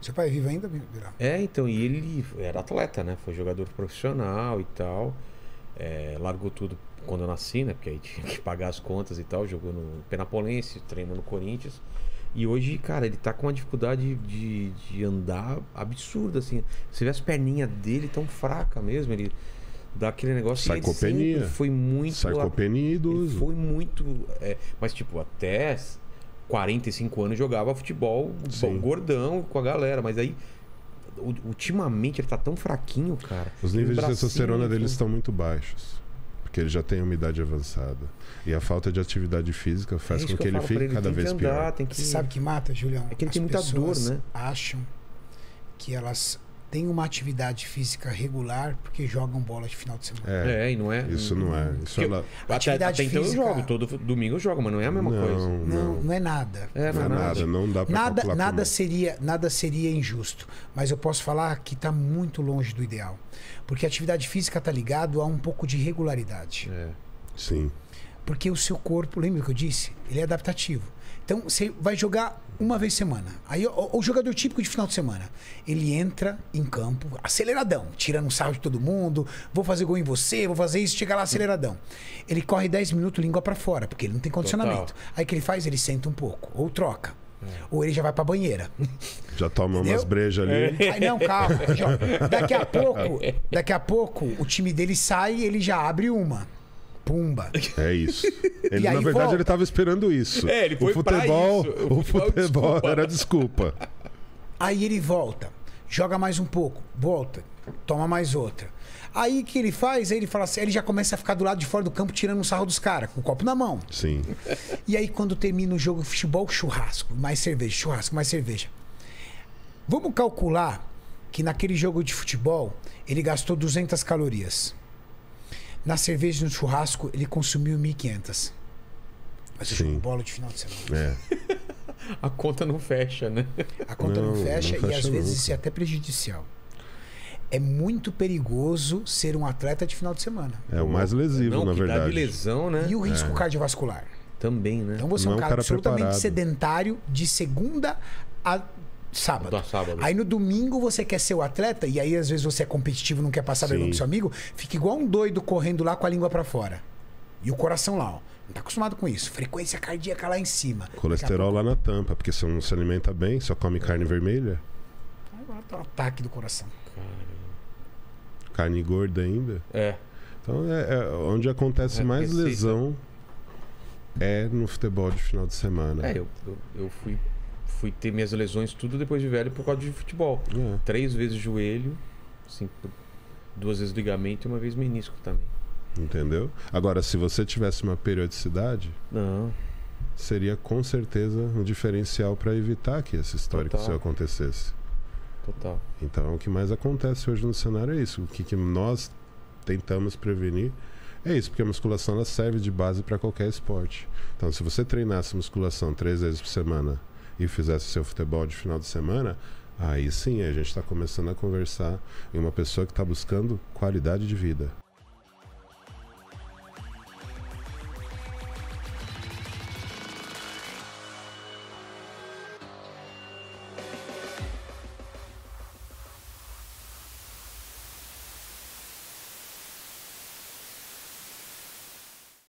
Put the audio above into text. Seu pai vive ainda, Birá? É, então, e ele era atleta, né? Foi jogador profissional e tal. É, largou tudo quando eu nasci, né? Porque aí tinha que pagar as contas e tal. Jogou no Penapolense, treinou no Corinthians. E hoje, cara, ele tá com uma dificuldade de andar absurda, assim. Você vê as perninhas dele tão fracas mesmo, ele... Daquele negócio. Sarcopenia. Ele foi muito. Sarcopenia idoso. Foi muito. É, mas, tipo, até 45 anos jogava futebol, bom, gordão com a galera. Mas aí, ultimamente, ele tá tão fraquinho, cara. Os níveis de testosterona dele estão muito baixos. Porque ele já tem uma idade avançada. E a falta de atividade física faz com que ele fique cada vez pior. Você sabe que mata, Julião? É que ele tem muita dor, né? Acham que elas tem uma atividade física regular porque jogam bola de final de semana. É, e não é. Isso não é. Isso ela... Até então física... eu jogo, todo domingo eu jogo, mas não é a mesma coisa. Não é nada. É, não é nada. Não dá pra calcular nada seria injusto, mas eu posso falar que está muito longe do ideal. Porque a atividade física está ligado a um pouco de regularidade. É. Sim. Porque o seu corpo, lembra que eu disse? Ele é adaptativo. Então você vai jogar uma vez por semana. Aí o jogador típico de final de semana, ele entra em campo aceleradão, tirando um sarro de todo mundo, vou fazer gol em você, vou fazer isso, chega lá aceleradão. Ele corre 10 minutos língua pra fora, porque ele não tem condicionamento. Total. Aí o que ele faz? Ele senta um pouco, ou troca. Ou ele já vai pra banheira. Já toma umas brejas ali. Aí, não, calma. Daqui a pouco o time dele sai e ele já abre uma. Pumba. É isso. Ele, na verdade, volta. Ele estava esperando isso. É, ele foi pra isso. O futebol era desculpa. Aí ele volta, joga mais um pouco, volta, toma mais outra. Aí o que ele faz? Aí ele fala assim, ele já começa a ficar do lado de fora do campo tirando um sarro dos caras, com o copo na mão. Sim. E aí quando termina o jogo, futebol, churrasco, mais cerveja, churrasco, mais cerveja. Vamos calcular que naquele jogo de futebol ele gastou 200 calorias. Na cerveja e no churrasco, ele consumiu 1.500. Mas eu jogo bola de final de semana. É. A conta não fecha, né? A conta não fecha e às vezes isso é até prejudicial. É muito perigoso ser um atleta de final de semana. É o mais lesivo, na verdade. Dá de lesão, né? E o risco cardiovascular. Também, né? Então você é um cara absolutamente sedentário de segunda a... Sábado. Aí no domingo você quer ser o atleta, e aí às vezes você é competitivo, não quer passar vergonha com seu amigo, fica igual um doido correndo lá com a língua pra fora. E o coração lá, ó. Não tá acostumado com isso. Frequência cardíaca lá em cima. Colesterol lá na tampa, porque você não se alimenta bem, só come carne vermelha. Agora tá um ataque do coração. Caramba. Carne gorda ainda? É. Então onde acontece mais lesão é no futebol de final de semana. É, eu fui ter minhas lesões tudo depois de velho por causa de futebol. 3 vezes joelho, 2 vezes ligamento e 1 vez menisco também. Entendeu? Agora, se você tivesse uma periodicidade, seria com certeza um diferencial para evitar que essa história que isso acontecesse. Total. Então, o que mais acontece hoje no cenário é isso. O que nós tentamos prevenir é isso, porque a musculação ela serve de base para qualquer esporte. Então, se você treinasse musculação 3 vezes por semana e fizesse seu futebol de final de semana, aí sim a gente está começando a conversar em uma pessoa que está buscando qualidade de vida.